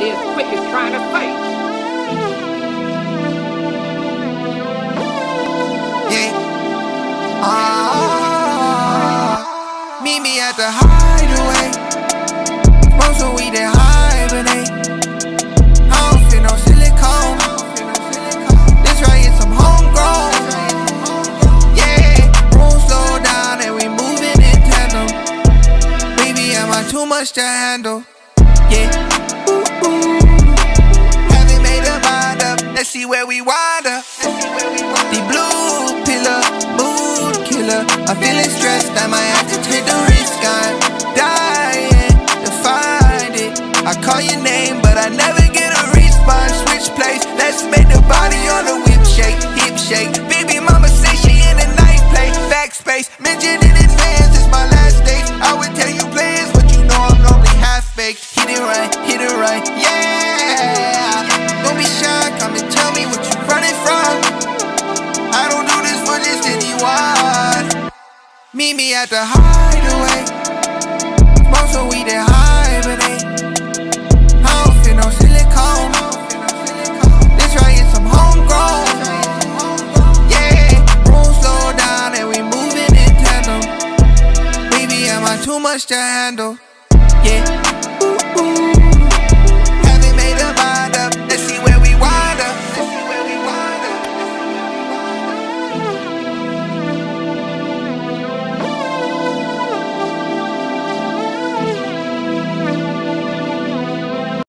it is quick as trying to fight. Yeah. Meet me at the hideaway. Want some weed and hibernate. I don't feel no silicone. This right is some homegrown. Yeah, room slow down and we moving in tandem. Baby, am I too much to handle? Yeah, ooh, ooh. Haven't made a mind up, let's see where we wind up. The blue pillar, mood killer. I'm feeling stressed, I might have to take the risk. I'm dying to find it. I call your name, but I never get a response. Switch place, let's make the body on the whip shake, hip shake. Baby mama say she in the night play, backspace. Mention in advance, it's my last date. I would tell you plans, but you know I'm normally half baked. Hit it right, yeah. Don't be shy, come and tell me what you running from. I don't do this for just anyone. Meet me at the hideaway. Smoke some weed and hibernate. I don't feel no silicone. This right is some homegrown. Yeah, room slow down and we moving in tandem. Baby, am I too much to handle?